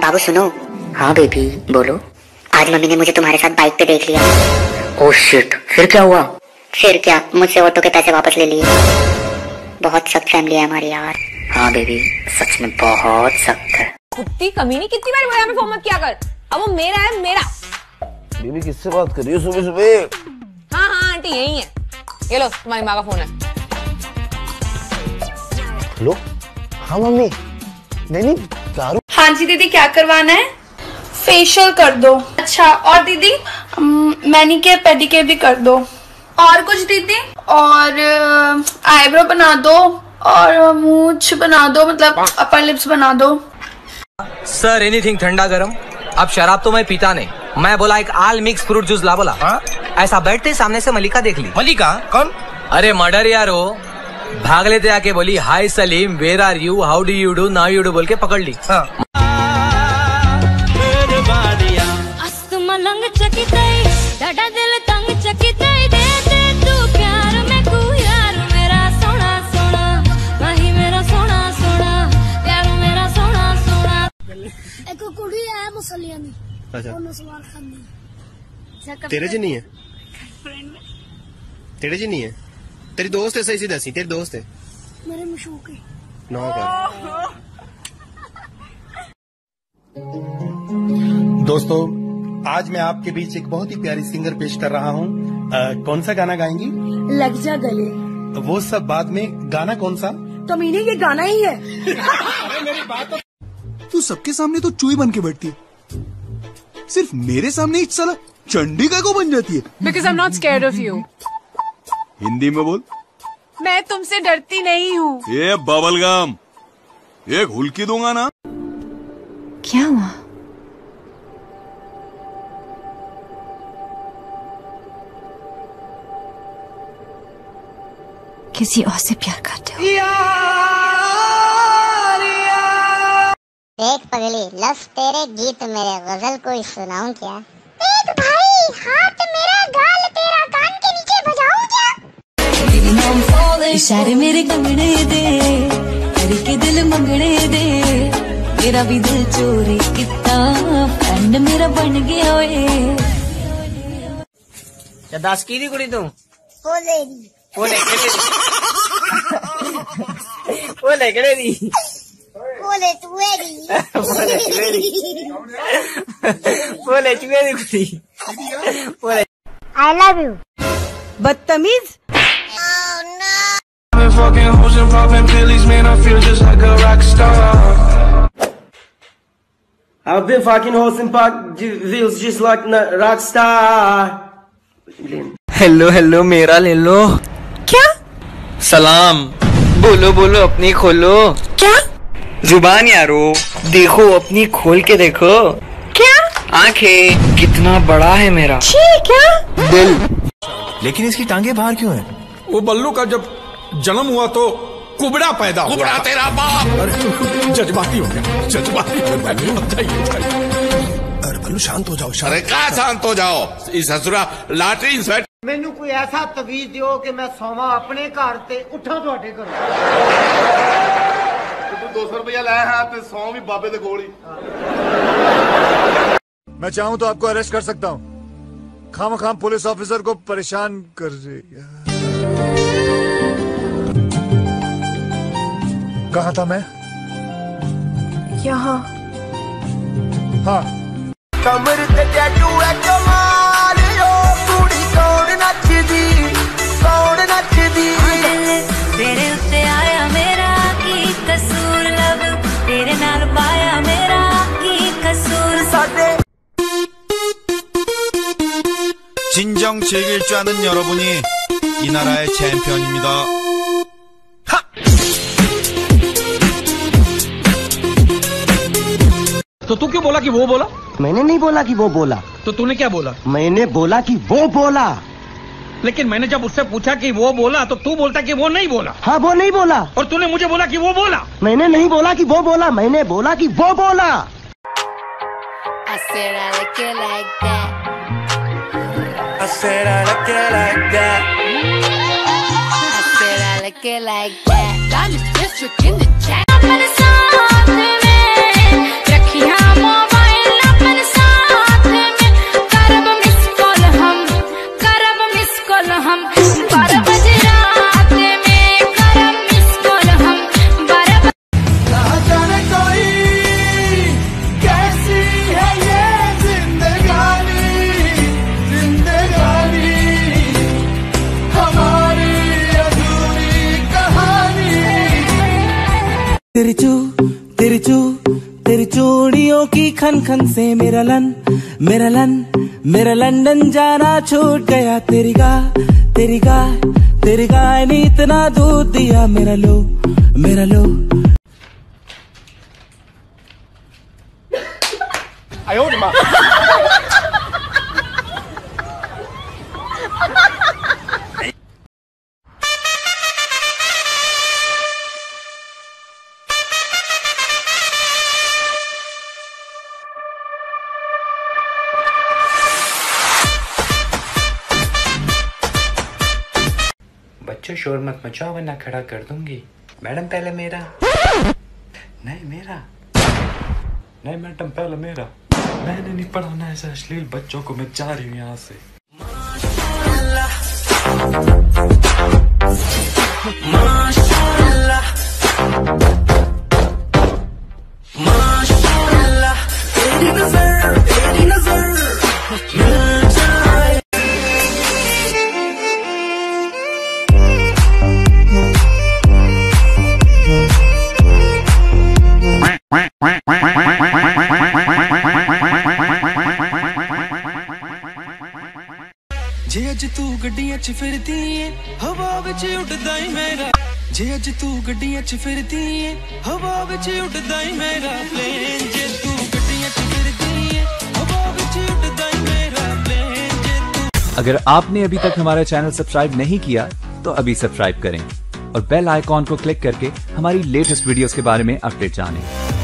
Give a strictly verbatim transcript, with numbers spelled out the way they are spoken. बाबू सुनो। हाँ बेबी बोलो। आज मम्मी ने मुझे तुम्हारे साथ बाइक पे देख लिया। ओह शिट, फिर क्या हुआ? फिर क्या, मुझसे ऑटो के पैसे वापस ले लिए। बहुत सख्त फैमिली है हमारी यार। हाँ बेबी सच में बहुत सख्त है। कुत्ती कमीनी, कितनी बार बोला हमें फोन मत किया कर, अब वो मेरा है मेरा। बेबी किससे बात कर रही हो सुबह सुबह? हाँ हाँ आंटी यही है, ये लो तुम्हारी माँ का फोन है। हेलो। हाँ मम्मी। नहीं नहीं। हाँ जी दीदी क्या करवाना है? फेशियल कर दो। अच्छा और दीदी? मैनीक्योर पेडिक्योर भी कर दो। और कुछ दीदी? और आईब्रो बना दो और मूछ बना दो, मतलब अपर लिप्स बना दो। सर एनीथिंग ठंडा गरम। अब शराब तो मैं पीता नहीं। मैं बोला एक आल मिक्स फ्रूट जूस ला। बोला हा? ऐसा बैठते सामने से मलिका देख ली। मलिका कौन? अरे मर्डर यार हो, भाग लेते आके बोली hi Salim where are you how do you do now you do बोल के पकड़ ली। हाँ। अच्छा तेरे जी नहीं है? तेरे जी नहीं है? तेरी दोस्त है? सही से दसी तेरी दोस्त है? मेरे मशूक है। नौ बार। दोस्तों आज मैं आपके बीच एक बहुत ही प्यारी सिंगर पेश कर रहा हूँ। कौन सा गाना गाएंगी? लग जा गले। वो सब बाद में, गाना कौन सा? तो मैंने ये गाना ही है। अरे मेरी बात तो... तू सबके सामने तो चूई बन के बैठती है, सिर्फ मेरे सामने इस साला चंडिका को बन जाती है। Because I am not scared of you. Hindi में बोल। मैं तुमसे डरती नहीं हूँ। ये बबलगम एक हुलकी दूंगा ना। क्या हुआ? किसी और से प्यार करते हो? देख पगली लफ्ज तेरे गीत मेरे गजल कोई सुनाऊं क्या? देख भाई हाथ मेरा गाल तेरा कान के नीचे बजाऊं क्या? इशारे मेरे कंगने दे, तेरे के दिल मंगने दे, मेरा भी दिल चोरी कितना फ्रेंड मेरा बन गया ओए। क्या दास की दी कुड़ी तू? बोले दी। बोले कड़े दी। बोले कड़े दी। बोले चुएरी। बोले चुएरी कुड़ी। बोले आई लव यू। बदतमीज। I've been fucking hoes and pack views just like a rock star. Hello hello मेरा ले लो। क्या? सलाम। बोलो बोलो अपनी खोलो। क्या? जुबान यारो देखो अपनी खोल के देखो। क्या? आंखें कितना बड़ा है मेरा। छी क्या? दिल। लेकिन इसकी टांगे बाहर क्यों हैं? वो बल्लू का जब जन्म हुआ तो कुबड़ा पैदा हुआ। कुबड़ा तेरा बाप। जज्बाती हो गया, जज्बाती हो गया। अरे बल्लू शांत हो जाओ। अरे कहाँ शांत हो जाओ, इस हसुरा लाटरी स्वेट। मैनू कोई ऐसा तवीज दियो कि मैं सोवा अपने घर से उठा थोड़े घर। दो सौ रुपया लाया हाथ में, सौ भी बाबे दे गोली। मैं चाहूँ तो आपको अरेस्ट कर सकता हूँ, खाम खाम पुलिस ऑफिसर को परेशान कर रहे। कहाँ था मैं? यहाँ। हाँ कमर ते टैटू है कमाल ओ कुड़ी कौन नचदी कौन नचदी तेरे उत्ते आया मेरा की कसूर तेरे नाल पाया मेरा की कसूर साडे 진정 즐길 줄 아는 여러분이 이 나라의 챔피언입니다. 하! तो तू क्यों बोला कि वो बोला? मैंने नहीं बोला कि वो बोला। तो तूने क्या बोला? मैंने बोला कि वो बोला। लेकिन मैंने जब उससे पूछा कि वो बोला तो तू बोलता कि वो नहीं बोला। हाँ वो नहीं बोला। और तूने मुझे बोला कि वो बोला। मैंने नहीं बोला कि वो बोला, मैंने बोला कि वो बोला। I said I like you like that. I said I like you like that. I said I like you like that. Got a district in the chat. तिरचू तिरचू तेरी चूड़ियों की खन खन से मेरा लन मेरा लन मेरा लंदन जाना छूट गया। तेरी गाय तेरी गाय तेरी गाय ने इतना दूध दिया मेरा लो मेरा लो। बच्चों शोर मत मचाओ वरना खड़ा कर दूंगी। मैडम पहले मेरा नहीं मेरा नहीं मैडम पहले मेरा। मैंने नहीं पढ़ाना ऐसा अश्लील बच्चों को। मैं जा रही हूँ यहाँ से। माशाल्लाह माशाल्लाह तेरी नजर तेरी नजर। जे अज तू गड्डियां च फिरदी है हवा विच उड़दा ही मेरा। जे अज तू गड्डियां च फिरदी है हवा विच उड़दा ही मेरा प्लेन। जे तू गड्डियां च फिरदी है हवा विच उड़दा ही मेरा प्लेन। जे तू अगर आपने अभी तक हमारा चैनल सब्सक्राइब नहीं किया तो अभी सब्सक्राइब करें और बेल आइकॉन को क्लिक करके हमारी लेटेस्ट वीडियोस के बारे में अपडेट जानें।